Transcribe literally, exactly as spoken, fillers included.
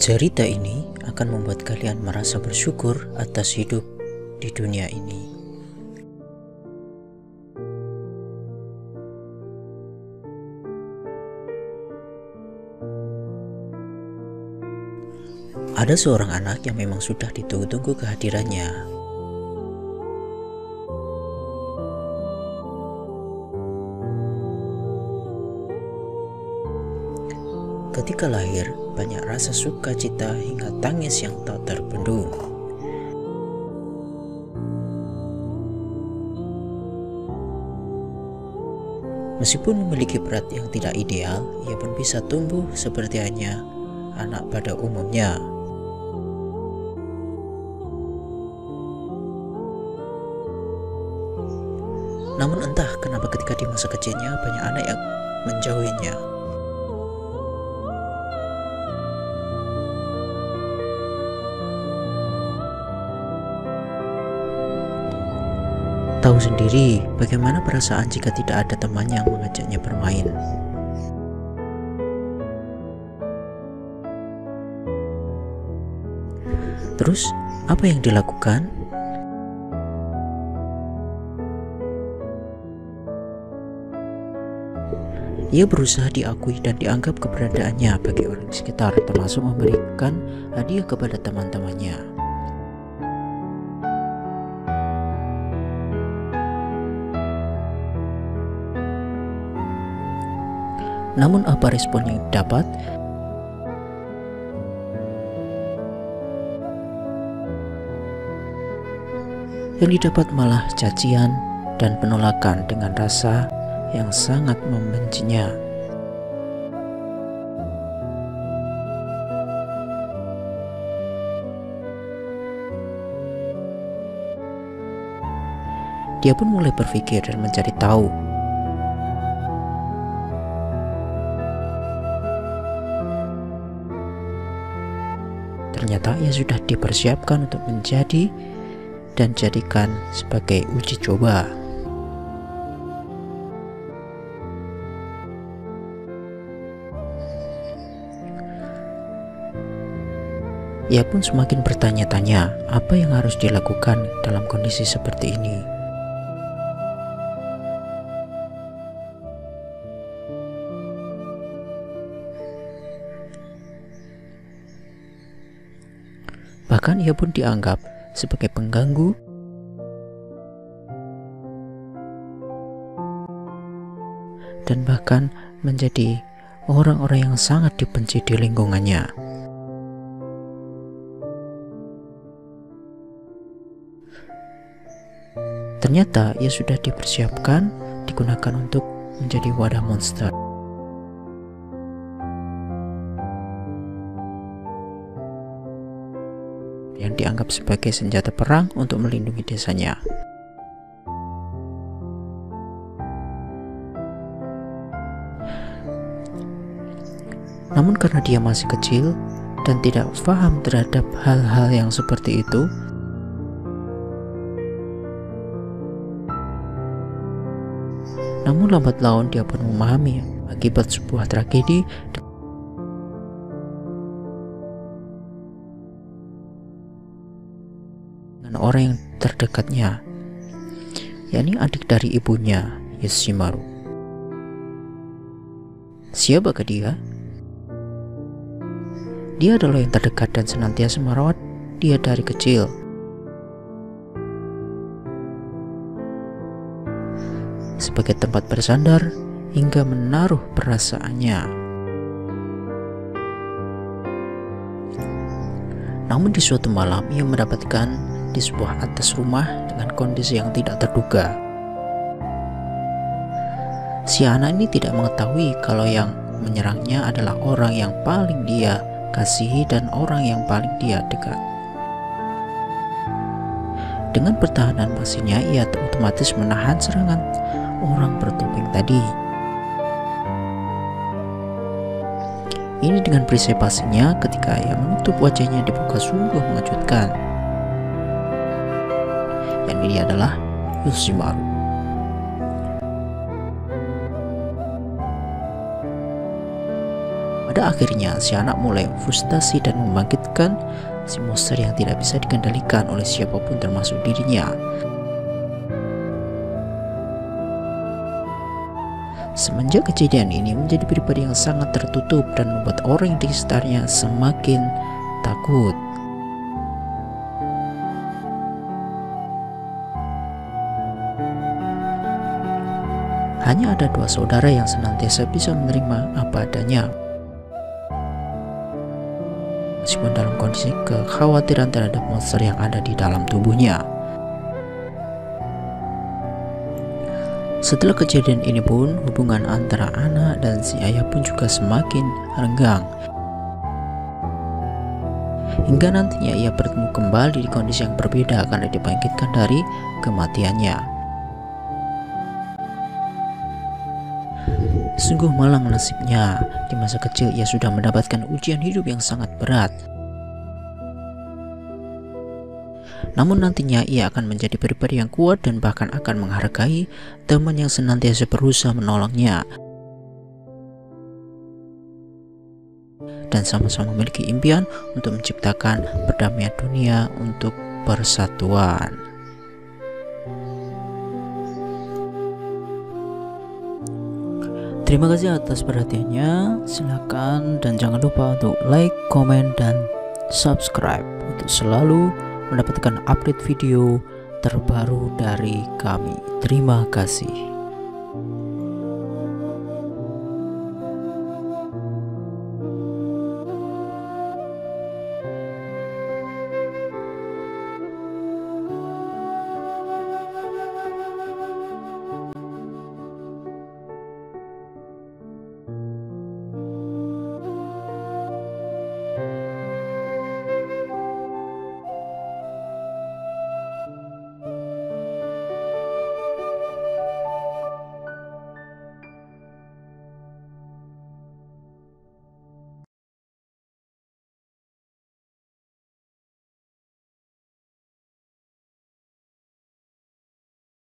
Cerita ini akan membuat kalian merasa bersyukur atas hidup di dunia ini. Ada seorang anak yang memang sudah ditunggu-tunggu kehadirannya. Ketika lahir, banyak rasa sukacita hingga tangis yang tak terbendung. Meskipun memiliki berat yang tidak ideal, ia pun bisa tumbuh seperti hanya anak pada umumnya. Namun entah kenapa ketika di masa kecilnya banyak anak yang menjauhinya. Tahu sendiri bagaimana perasaan jika tidak ada temannya yang mengajaknya bermain. Terus apa yang dilakukan? Ia berusaha diakui dan dianggap keberadaannya bagi orang di sekitar, termasuk memberikan hadiah kepada teman-temannya. Namun apa respon yang didapat? Yang didapat malah cacian dan penolakan dengan rasa yang sangat membencinya. Dia pun mulai berpikir dan mencari tahu. Ternyata ia sudah dipersiapkan untuk menjadi dan jadikan sebagai uji coba. Ia pun semakin bertanya-tanya apa yang harus dilakukan dalam kondisi seperti ini. Bahkan ia pun dianggap sebagai pengganggu dan bahkan menjadi orang-orang yang sangat dibenci di lingkungannya. Ternyata ia sudah dipersiapkan digunakan untuk menjadi wadah monster. Yang dianggap sebagai senjata perang untuk melindungi desanya. Namun karena dia masih kecil dan tidak paham terhadap hal-hal yang seperti itu, namun lambat laun dia pun memahami akibat sebuah tragedi dengan orang yang terdekatnya, yakni adik dari ibunya, Yusimaru. Siapakah dia? Dia adalah yang terdekat dan senantiasa merawat dia dari kecil. Sebagai tempat bersandar hingga menaruh perasaannya. Namun di suatu malam ia mendapatkan di sebuah atas rumah dengan kondisi yang tidak terduga. Si anak ini tidak mengetahui kalau yang menyerangnya adalah orang yang paling dia kasihi dan orang yang paling dia dekat. Dengan pertahanan pastinya ia otomatis menahan serangan orang bertopeng tadi. Ini dengan perisai pasinya ketika ia menutup wajahnya dibuka sungguh mengejutkan. Dan ini adalah Yusimaru. Pada akhirnya, si anak mulai frustasi dan membangkitkan si monster yang tidak bisa dikendalikan oleh siapapun termasuk dirinya. Semenjak kejadian ini, menjadi pribadi yang sangat tertutup dan membuat orang di sekitarnya semakin takut. Hanya ada dua saudara yang senantiasa bisa menerima apa adanya. Meskipun dalam kondisi kekhawatiran terhadap monster yang ada di dalam tubuhnya. Setelah kejadian ini pun, hubungan antara anak dan si ayah pun juga semakin renggang. Hingga nantinya ia bertemu kembali di kondisi yang berbeda karena dibangkitkan dari kematiannya. Sungguh malang nasibnya, di masa kecil ia sudah mendapatkan ujian hidup yang sangat berat. Namun nantinya ia akan menjadi pribadi yang kuat dan bahkan akan menghargai teman yang senantiasa berusaha menolongnya. Dan sama-sama memiliki impian untuk menciptakan perdamaian dunia untuk persatuan. Terima kasih atas perhatiannya, silakan dan jangan lupa untuk like, komen, dan subscribe untuk selalu mendapatkan update video terbaru dari kami. Terima kasih.